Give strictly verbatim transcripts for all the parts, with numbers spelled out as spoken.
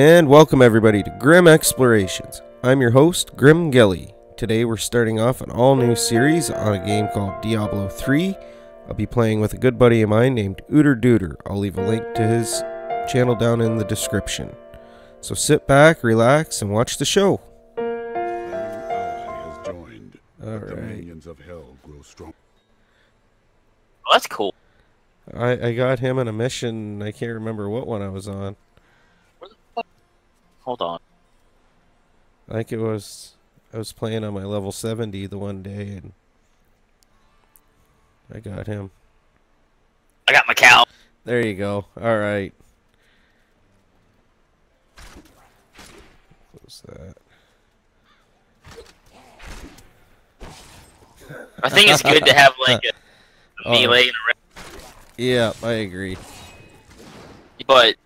And welcome everybody to Grim Explorations. I'm your host, Grim Gilly. Today we're starting off an all-new series on a game called Diablo three. I'll be playing with a good buddy of mine named OoterDuder. I'll leave a link to his channel down in the description. So sit back, relax, and watch the show. Alright. Well, that's cool. I, I got him on a mission. I can't remember what one I was on. Hold on. I think it was I was playing on my level seventy the one day and I got him. I got my cow. There you go. All right. Close that. I think it's good to have like a, a melee and a round. Yeah, I agree. But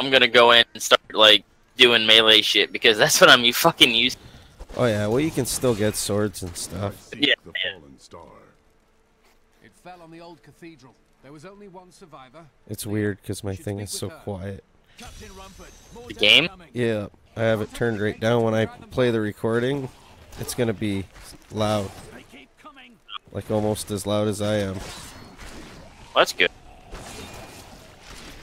I'm going to go in and start like doing melee shit because that's what I'm fucking used to. Oh yeah, well you can still get swords and stuff. Yeah. The fallen star. It fell on the old cathedral. There was only one survivor. It's weird because my thing is so quiet. The game? Yeah, I have it turned right down. When I play the recording, it's gonna be loud. Like almost as loud as I am. Well, that's good.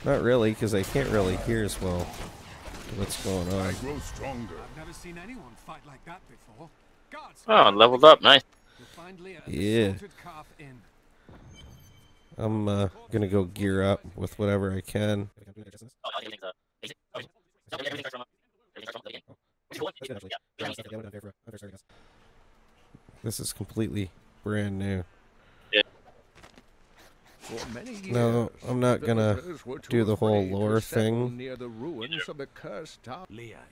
Not really, because I can't really hear as well. What's going on? I grow stronger. I've never seen anyone fight like that before. Guards, oh, leveled up, nice. Yeah. I'm uh, gonna go gear up with whatever I can. This is completely brand new. Yeah. No, I'm not gonna do the whole lore thing. Leah,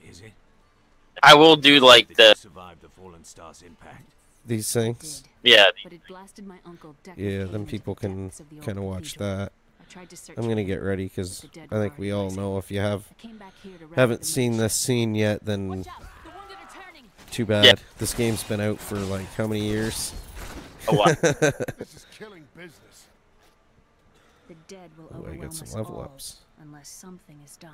is it? I will do like the survive the fallen star's impact. These things. Yeah. But it blasted my uncle Deckard Cain. Yeah, then people can kind of watch that. I'm gonna get ready because I think we all know if you have haven't seen this scene yet, then too bad. Yeah. This game's been out for like how many years? A while. This is killing business. The dead will oh, overwhelm some us level all, ups. Unless something is done.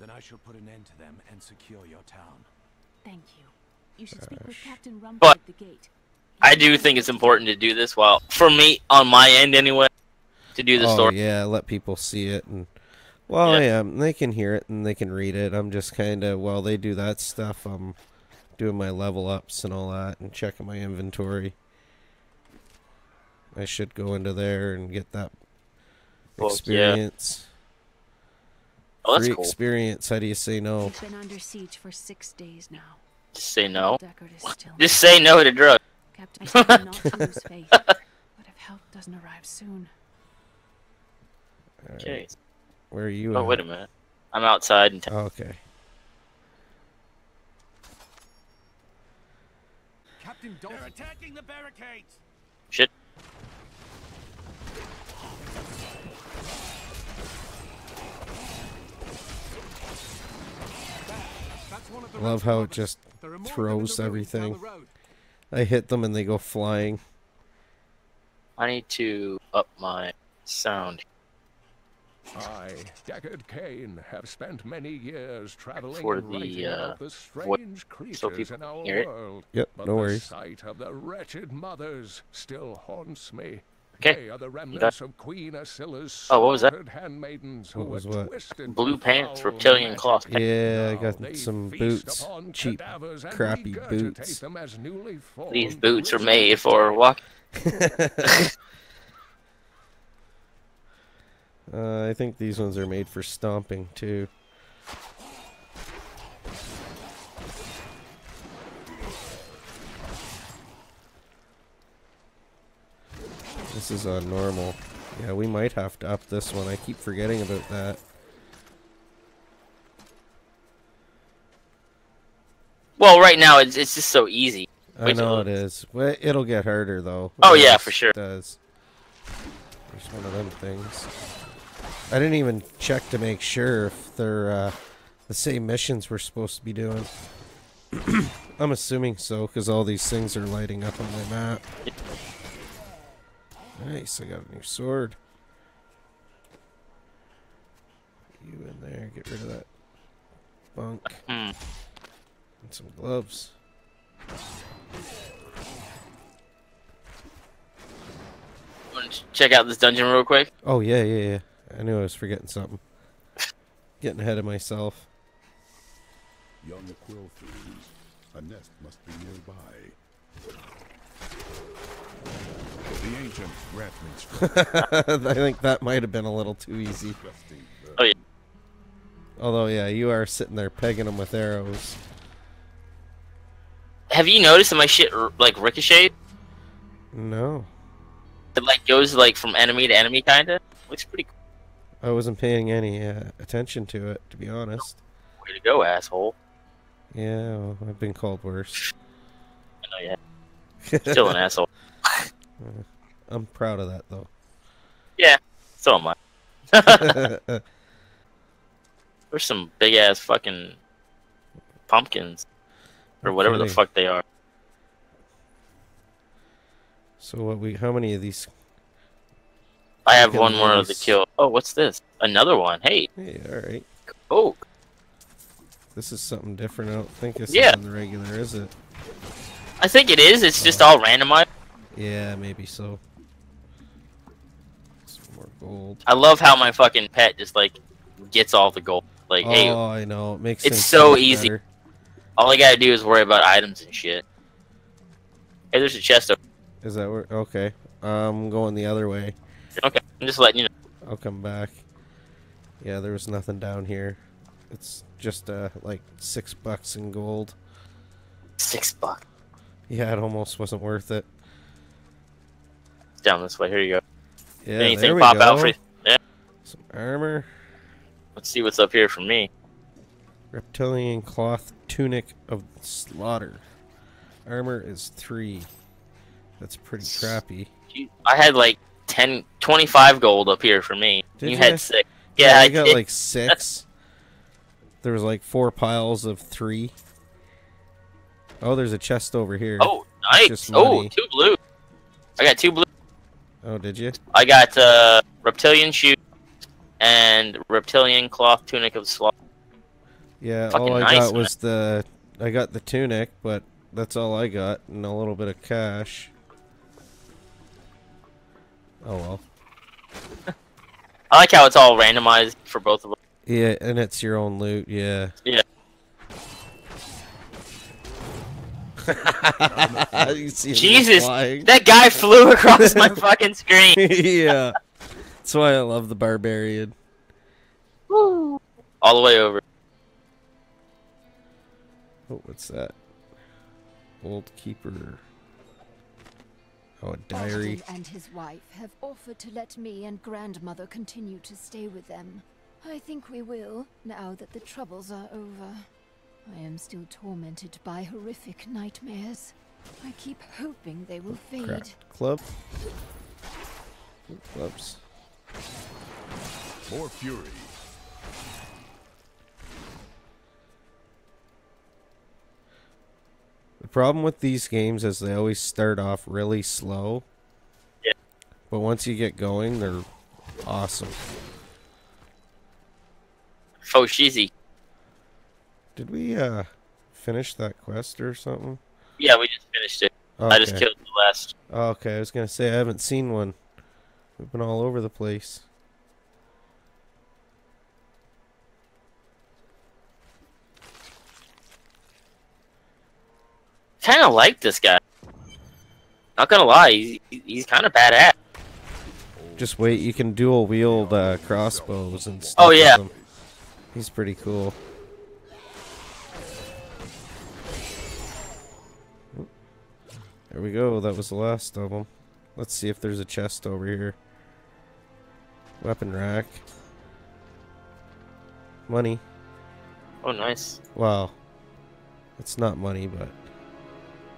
Then I shall put an end to them and secure your town. Thank you. You should Gosh. speak with Captain Rumble but at the gate. I do think it's important to do this while, for me, on my end anyway, to do the oh, story. Yeah, let people see it. And Well, yeah. I am. They can hear it and they can read it. I'm just kind of, while they do that stuff, I'm doing my level ups and all that and checking my inventory. I should go into there and get that experience. Well, yeah. Oh, that's Free cool. experience. How do you say no? We've been under siege for six days now. Just say no. Just say no to drugs. Captain, I cannot lose faith. But if help doesn't arrive soon. Right. Okay. Where are you? Oh at? Wait a minute. I'm outside. In oh, okay. Captain, they're attacking the barricades. Shit. I love how it just throws everything. I hit them and they go flying. I need to up my sound. I, Deckard Cain, have spent many years traveling for the, uh, the strange creatures in our world. Yep, no worries. The sight of the wretched mothers still haunts me. Okay. They are the remnants of Queen Acilla's oh, what was that? handmaidens who were twisted. Blue pants, reptilian cloth. Yeah, I got some boots. Cheap, crappy boots. These boots are made for walking. uh, I think these ones are made for stomping, too. This is on normal. Yeah, we might have to up this one. I keep forgetting about that. Well, right now it's it's just so easy. I know it is. It'll get harder though. Oh yeah, for sure. It does. It's one of them things. I didn't even check to make sure if they're uh, the same missions we're supposed to be doing. I'm assuming so, because all these things are lighting up on my map. Yeah. Nice, I got a new sword. You in there, get rid of that Bunk. Mm. And some gloves. Want to check out this dungeon real quick? Oh, yeah, yeah, yeah. I knew I was forgetting something. Getting ahead of myself. Young quill thieves. A nest must be nearby. The ancient rattlings. I think that might have been a little too easy. Oh, yeah. Although, yeah, you are sitting there pegging them with arrows. Have you noticed that my shit, like, ricocheted? No. It, like, goes, like, from enemy to enemy, kinda? Looks pretty cool. I wasn't paying any uh, attention to it, to be honest. Way to go, asshole. Yeah, well, I've been called worse. I know, yeah. Still an asshole. I'm proud of that, though. Yeah, so am I. There's some big-ass fucking pumpkins. Or okay. Whatever the fuck they are. So what we? How many of these? I have one more of the kill. Oh, what's this? Another one. Hey. Hey, alright. Oh. This is something different. I don't think it's yeah. something regular, is it? I think it is. It's oh. just all randomized. Yeah, maybe so. Some more gold. I love how my fucking pet just, like, gets all the gold. Like, oh, hey. Oh, I know. It makes it's so easy. Better. All I gotta do is worry about items and shit. Hey, there's a chest over. Is that where? Okay. I'm going the other way. Okay. I'm just letting you know. I'll come back. Yeah, there was nothing down here. It's just, uh, like, six bucks in gold. Six bucks? Yeah, it almost wasn't worth it. Down this way. Here you go. Yeah, anything there we pop go. Out for you? Yeah. Some armor. Let's see what's up here for me. Reptilian cloth tunic of slaughter. Armor is three. That's pretty crappy. I had like ten, twenty-five gold up here for me. Did you, you had six. Yeah, yeah I, I got did. like six. There was like four piles of three. Oh, there's a chest over here. Oh, nice. Oh, two blue. I got two blue. Oh, did you? I got uh, reptilian shoe and reptilian cloth tunic of slaughter. Yeah, fucking all I nice, got man. was the I got the tunic, but that's all I got, and a little bit of cash. Oh well. I like how it's all randomized for both of us. Yeah, and it's your own loot. Yeah. Yeah. Jesus, that guy flew across my fucking screen. Yeah, that's why I love the Barbarian. Woo. All the way over. Oh, what's that? Old keeper. Oh, a diary. Austin and his wife have offered to let me and grandmother continue to stay with them. I think we will now that the troubles are over. I am still tormented by horrific nightmares. I keep hoping they will fade. Crap. Club. Clubs. More fury. The problem with these games is they always start off really slow. Yeah. But once you get going, they're awesome. Oh, sheezy. Did we uh, finish that quest or something? Yeah, we just finished it. Okay. I just killed the last. Okay, I was going to say, I haven't seen one. We've been all over the place. Kind of like this guy. Not going to lie, he's, he's kind of badass. Just wait, you can dual wield uh, crossbows and stuff. Oh, yeah. With them. He's pretty cool. There we go, that was the last of them. Let's see if there's a chest over here. Weapon rack. Money. Oh, nice. Wow. It's not money, but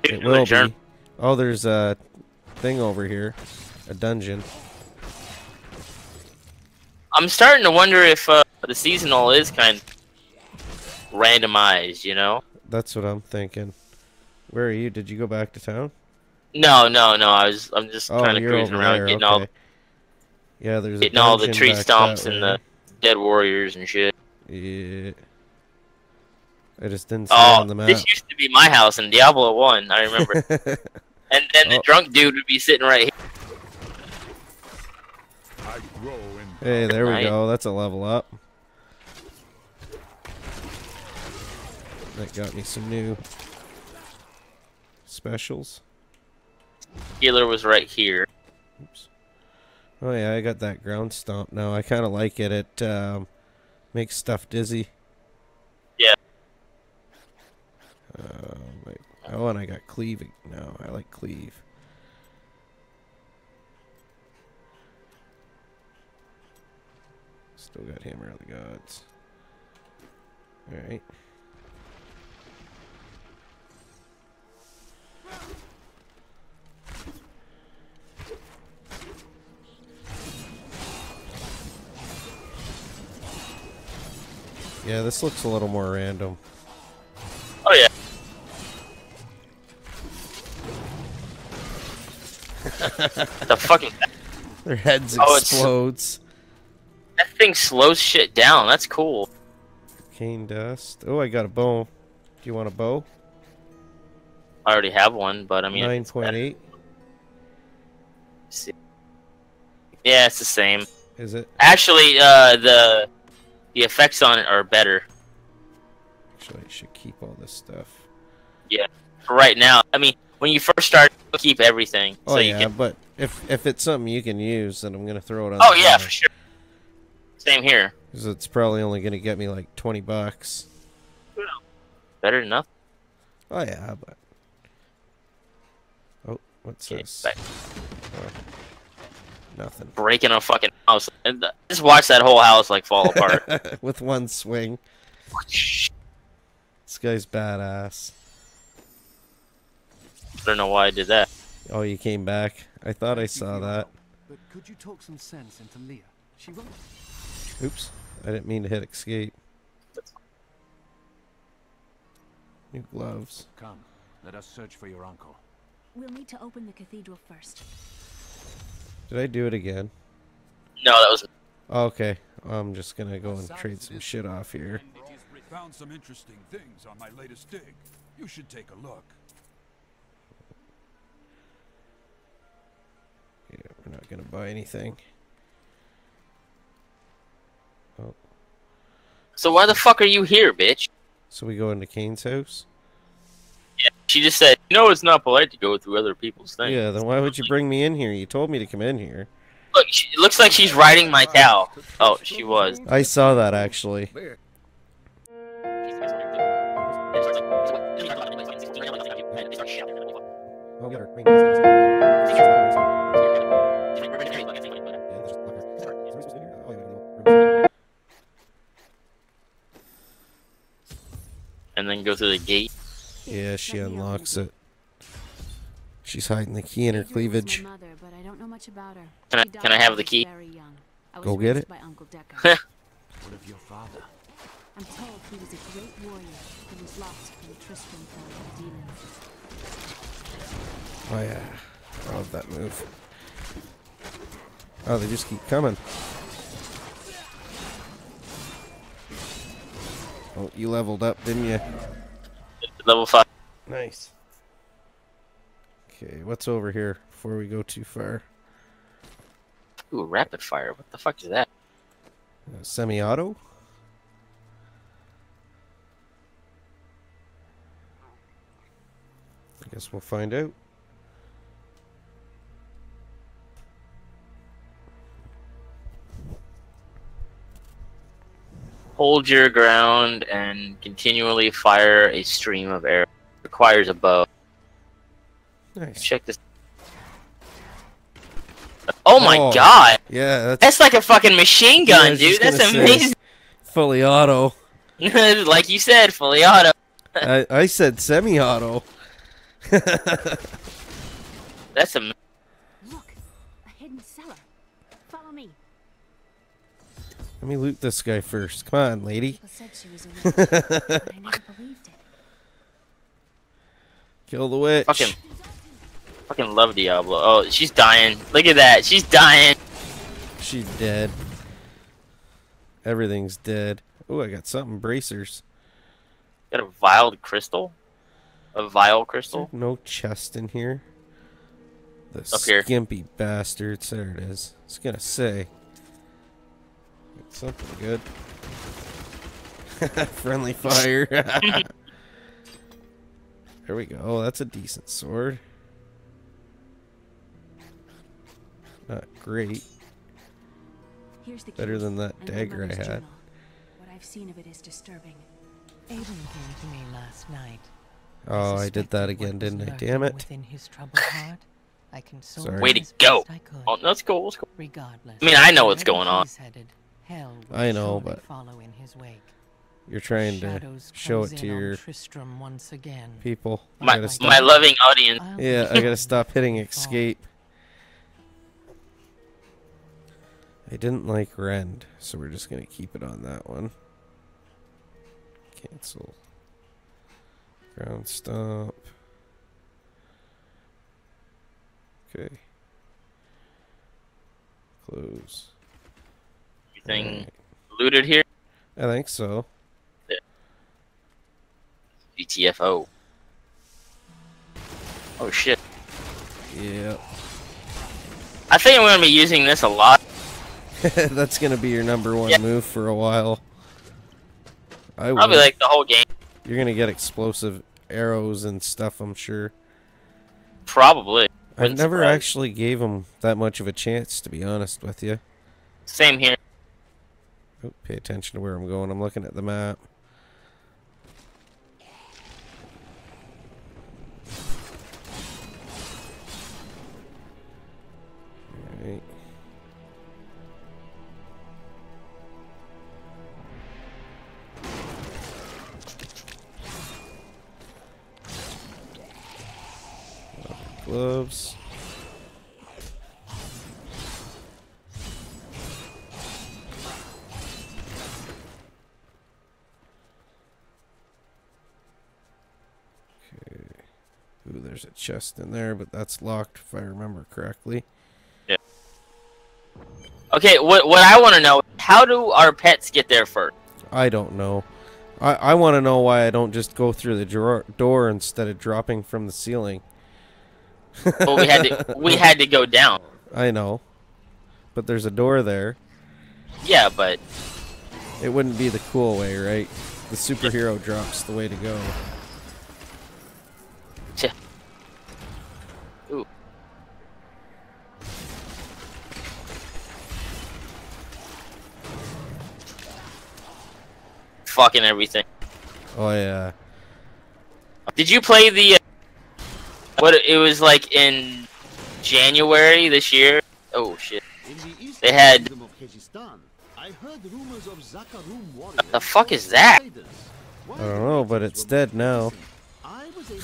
it will be. Oh, there's a thing over here. A dungeon. I'm starting to wonder if uh, the seasonal is kind of randomized, you know? That's what I'm thinking. Where are you? Did you go back to town? No, no, no. I was. I'm just oh, kind of cruising around, there. getting okay. all. Yeah, there's getting a all the tree stomps and way. the dead warriors and shit. Yeah. It just didn't say oh, on the map. This used to be my house in Diablo one, I remember. And then oh. the drunk dude would be sitting right here. Hey, there we go. That's a level up. That got me some new specials. Healer was right here. Oops. Oh yeah, I got that ground stomp now. I kind of like it. It um, makes stuff dizzy. Yeah. Um, wait. Oh, and I got cleaving. No, I like cleave. Still got Hammer of the Gods. All right. Yeah, this looks a little more random. Oh yeah. The fucking their heads explodes. Oh, that thing slows shit down. That's cool. Cane dust. Oh, I got a bow. Do you want a bow? I already have one, but I mean nine point eight. See. Yeah, it's the same. Is it? Actually, uh, the. The effects on it are better. Actually, I should keep all this stuff. Yeah, for right now. I mean, when you first start, keep everything. Oh so yeah, you can... but if if it's something you can use, then I'm gonna throw it on. Oh yeah, counter. For sure. Same here. Because it's probably only gonna get me like twenty bucks. Well, better than nothing. Oh yeah, but oh, what's okay, this? Nothing. Breaking a fucking house. And just watch that whole house like fall apart with one swing. This guy's badass. I don't know why I did that. Oh, you came back. I thought I saw that. But could you talk some sense into Leah? She won't. Oops, I didn't mean to hit escape. New gloves. Come, let us search for your uncle. We'll need to open the cathedral first. Did I do it again? No, that was... Okay, I'm just gonna go and trade some shit off here. Found some interesting things on my latest dig. You should take a look. Yeah, we're not gonna buy anything. Oh. So why the fuck are you here, bitch? So we go into Kane's house? Yeah, she just said, you know it's not polite to go through other people's things. Yeah, then why would you bring me in here? You told me to come in here. Look, she, it looks like she's riding my cow. Oh, she was. I saw that, actually. And then go through the gate. Yeah, she unlocks it. She's hiding the key in her cleavage. Can I, can I have the key? Go get it. What of your father? I'm told he was a great warrior who was lost in Tristram from the demons. Oh yeah, I love that move. Oh, they just keep coming. Oh, you leveled up, didn't you? Level five. Nice. Okay, what's over here before we go too far? Ooh, rapid fire. What the fuck is that? Uh, Semi-auto? I guess we'll find out. Hold your ground and continually fire a stream of arrows. Requires a bow. Nice. Check this. Oh my oh, god! Yeah, that's... that's like a fucking machine gun, yeah, dude. That's amazing. Fully auto. Like you said, fully auto. I, I said semi-auto. That's amazing. Look, a hidden cellar. Follow me. Let me loot this guy first. Come on, lady. Kill the witch. Fucking, fucking love Diablo. Oh, she's dying. Look at that. She's dying. She's dead. Everything's dead. Oh, I got something. Bracers. Got a vial crystal? A vial crystal? No chest in here. The Up here. Skimpy bastards. There it is. It's gonna say. It's something good. Friendly fire. There we go. Oh, that's a decent sword. Not great. Here's the Better than that dagger I had. Journal. What I've seen of it is disturbing. Aiden came to me last night. Oh, I, I did that again, didn't I? Damn it. Within his troubled heart, I Sorry. Way to go. Oh, let's go. Let's go. Regardless, I mean, I know what's going on. Headed, hell I know, but follow in his wake. You're trying to show it to your Tristram once again. people. My, my loving audience. Yeah, I gotta stop hitting escape. I didn't like Rend, so we're just gonna keep it on that one. Cancel. Ground stomp. Okay. Close. Everything right. looted here? I think so. G T F O. Oh shit. Yeah. I think I'm gonna be using this a lot. That's gonna be your number one yeah. move for a while. I Probably would. like the whole game. You're gonna get explosive arrows and stuff, I'm sure. Probably. I never surprise. actually gave him that much of a chance, to be honest with you. Same here. Oh, pay attention to where I'm going. I'm looking at the map. Alright. Gloves. Okay. Ooh, there's a chest in there, but that's locked if I remember correctly. Yeah. Okay, what what I want to know, how do our pets get there first? I don't know. I, I want to know why I don't just go through the drawer, door instead of dropping from the ceiling. Well, we had to we had to go down. I know, but there's a door there. Yeah, but it wouldn't be the cool way, right? The superhero drop's the way to go. Ooh. Fucking everything. Oh yeah. Did you play the? Uh, What it was like in January this year? Oh shit! They had. What the fuck is that? I don't know, but it's dead now.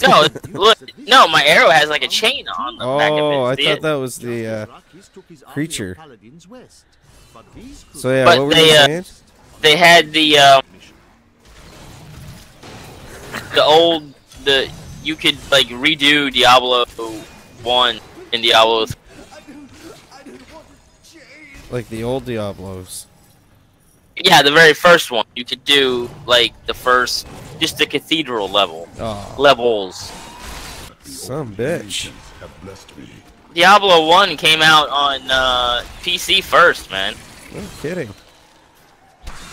No, look, no, my arrow has like a chain on the back of it. Oh, I thought that was the uh, creature. So yeah, but what were they, uh, they had the um, the old the. You could like redo Diablo one and Diablo three. Like the old Diablos. Yeah, the very first one. You could do like the first, just the cathedral level oh. levels. Some bitch. Diablo one came out on uh, P C first, man. No kidding.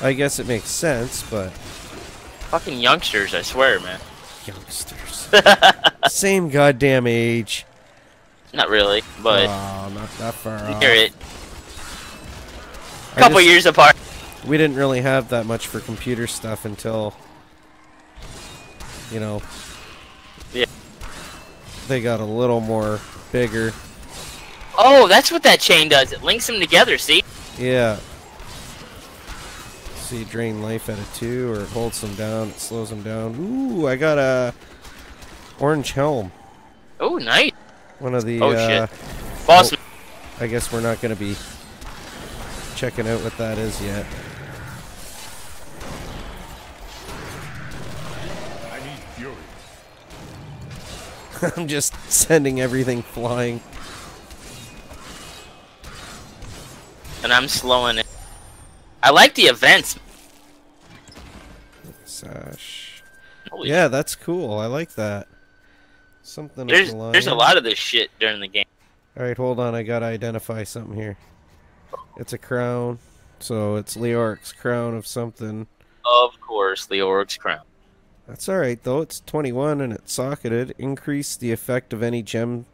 I guess it makes sense, but fucking youngsters, I swear, man. Youngsters. Same goddamn age. Not really, but oh, not that far off. Hear it. A couple just, years apart. We didn't really have that much for computer stuff until, you know, yeah, they got a little more bigger. Oh, that's what that chain does. It links them together. See? Yeah. So you drain life out of two, or it holds them down, it slows them down. Ooh, I got a orange helm. Oh, nice. One of the. Oh uh, shit. Boss. Oh, I guess we're not gonna be checking out what that is yet. I need fury. I'm just sending everything flying. And I'm slowing it. I like the events. Sash. Holy yeah, shit. That's cool. I like that. Something. There's the there's a lot of this shit during the game. All right, hold on. I gotta identify something here. It's a crown, so it's Leoric's crown of something. Of course, Leoric's crown. That's all right though. It's twenty-one and it's socketed. Increase the effect of any gem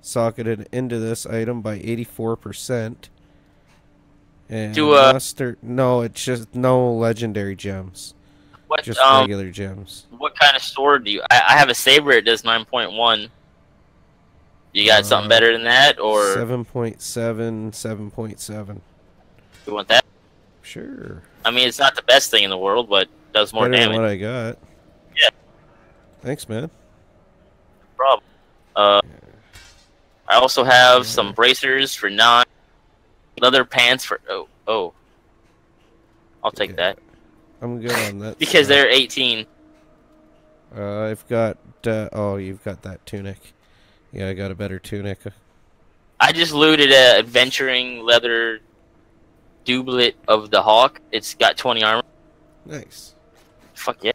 socketed into this item by eighty-four percent. And Do uh muster, no, it's just no legendary gems. What, just um, regular gems. What kind of sword do you? I, I have a saber. It does nine point one. You got uh, something better than that, or seven point seven, seven point seven. You want that? Sure. I mean, it's not the best thing in the world, but it does more better damage. Than what I got. Yeah. Thanks, man. No problem. Uh, yeah. I also have yeah. some bracers for nine. Leather pants for oh oh. I'll take okay. that. I'm good on that. because they're eighteen. Uh, I've got uh, oh, you've got that tunic. Yeah, I got a better tunic. I just looted a adventuring leather doublet of the hawk. It's got twenty armor. Nice. Fuck yeah.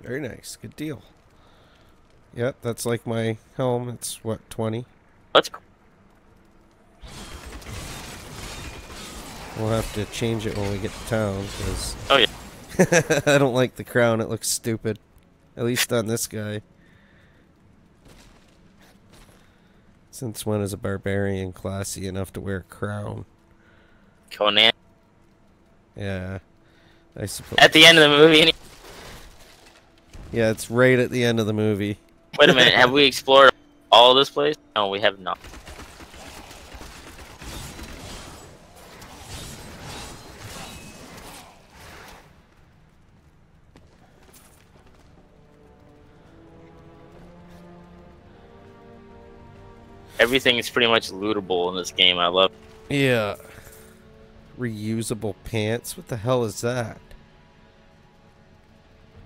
Very nice. Good deal. Yep, that's like my helm. It's what twenty. That's cool. We'll have to change it when we get to town, because oh, yeah. I don't like the crown. It looks stupid. At least on this guy. Since when is a barbarian classy enough to wear a crown? Conan. Yeah. I suppose. At the end of the movie? Yeah, it's right at the end of the movie. Wait a minute. Have we explored all this place? No, we have not. Everything is pretty much lootable in this game. I love it. Yeah. Reusable pants? What the hell is that?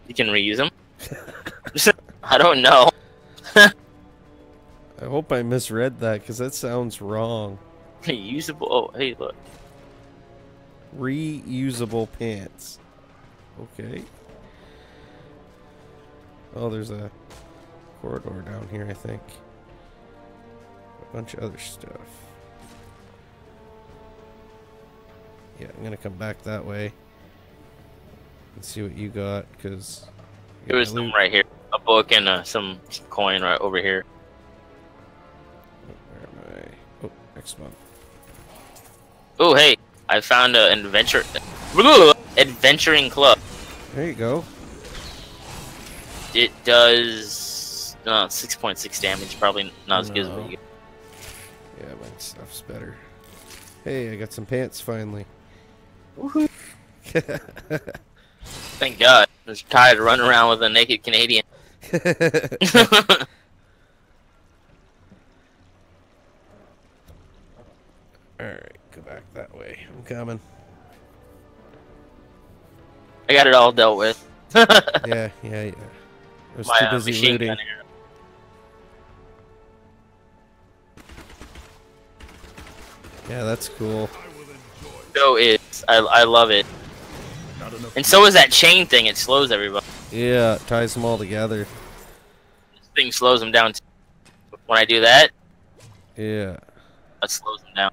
You can reuse them? I don't know. I hope I misread that, because that sounds wrong. Reusable? Oh, hey, look. Reusable pants. Okay. Oh, there's a corridor down here, I think. Bunch of other stuff. Yeah, I'm gonna come back that way and see what you got, because there was some right here, a book and uh, some coin right over here. Where am I? Oh, next one. Oh, hey, I found uh, an adventure adventuring club. There you go. It does no six point six damage. Probably not as no. good as we get. Yeah, my stuff's better. Hey, I got some pants finally. Woohoo! Thank God. I'm just tired of running around with a naked Canadian. Alright, go back that way. I'm coming. I got it all dealt with. yeah, yeah, yeah. I was my, too busy uh, looting. Yeah, that's cool. So it's I I love it. And so is that chain thing. It slows everybody. Yeah, it ties them all together. This thing slows them down. Too. When I do that, yeah, that slows them down.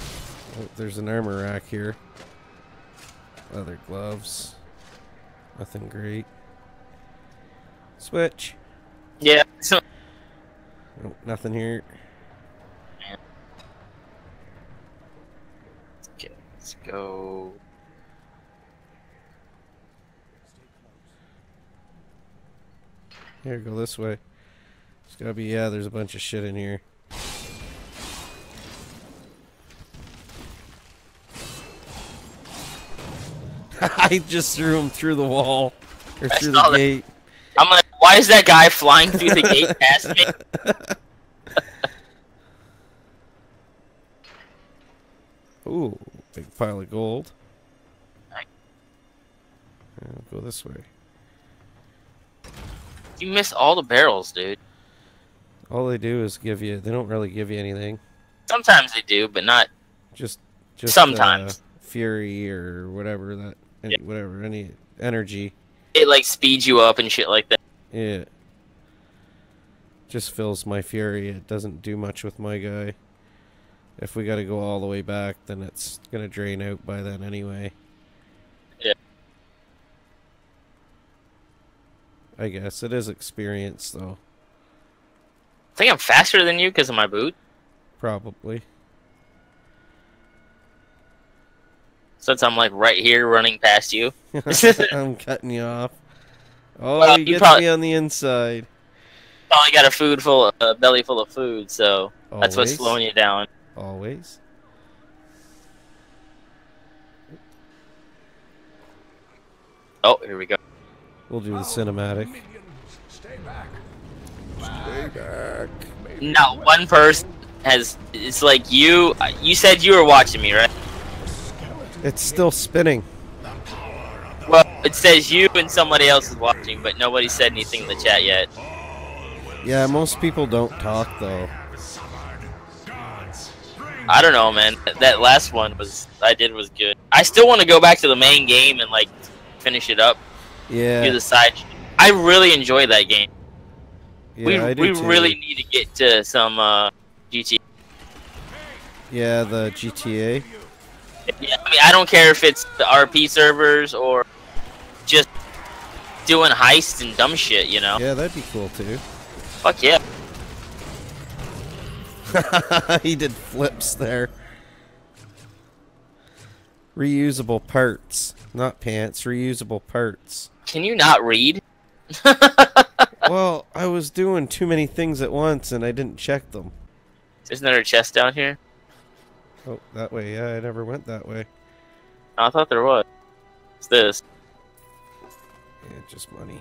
Oh, there's an armor rack here. Leather gloves. Nothing great. Switch. Yeah. So oh, nothing here. Man. Okay, let's go. Here, go this way. It's gotta be, yeah, there's a bunch of shit in here. I just threw him through the wall. Or I through the gate. That. I'm like, why is that guy flying through the gate past me? Ooh, big pile of gold. Nice. I'll go this way. You miss all the barrels, dude. All they do is give you. They don't really give you anything. Sometimes they do, but not. Just, just sometimes. Uh, Fury or whatever that yeah. whatever, any energy. It like speeds you up and shit like that. Yeah. Just fills my fury. It doesn't do much with my guy. If we gotta go all the way back, then it's gonna drain out by then anyway. Yeah. I guess it is experience though. I think I'm faster than you because of my boot. Probably. Since I'm like right here running past you. I'm cutting you off. Oh, well, you, you get me on the inside. Probably got a food full, of, a belly full of food, so Always. that's what's slowing you down. Always. Oh, here we go. We'll do the cinematic. Stay back. Stay back. Not one person has. It's like you. You said you were watching me, right? It's still spinning. Well, it says you and somebody else is watching, but nobody said anything in the chat yet. Yeah, most people don't talk though. I don't know, man. That last one was I did was good. I still want to go back to the main game and like finish it up. Yeah. Do the side. I really enjoy that game. Yeah, we I do we too. really need to get to some uh, G T A. Yeah, the G T A. Yeah, I mean, I don't care if it's the R P servers or just doing heists and dumb shit, you know. Yeah, that'd be cool too. Fuck yeah. He did flips there. Reusable parts, not pants. Reusable parts. Can you not read? Well, I was doing too many things at once and I didn't check them. Isn't there a chest down here? Oh, that way. Yeah, I never went that way. I thought there was. What's this? Yeah, just money.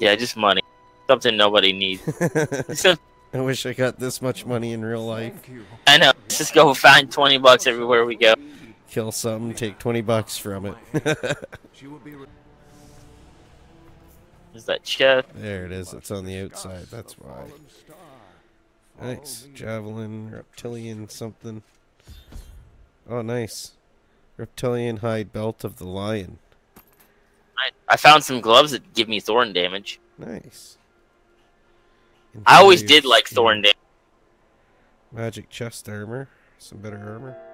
Yeah, just money. Something nobody needs. I wish I got this much money in real life. I know. Let's just go find twenty bucks everywhere we go. Kill something, take twenty bucks from it. Is that chest? There it is. It's on the outside. That's why. Nice. Javelin, reptilian something. Oh, nice. Reptilian hide belt of the lion. I, I found some gloves that give me thorn damage. Nice. Interior I always did like thorn damage. Magic chest armor. Some better armor.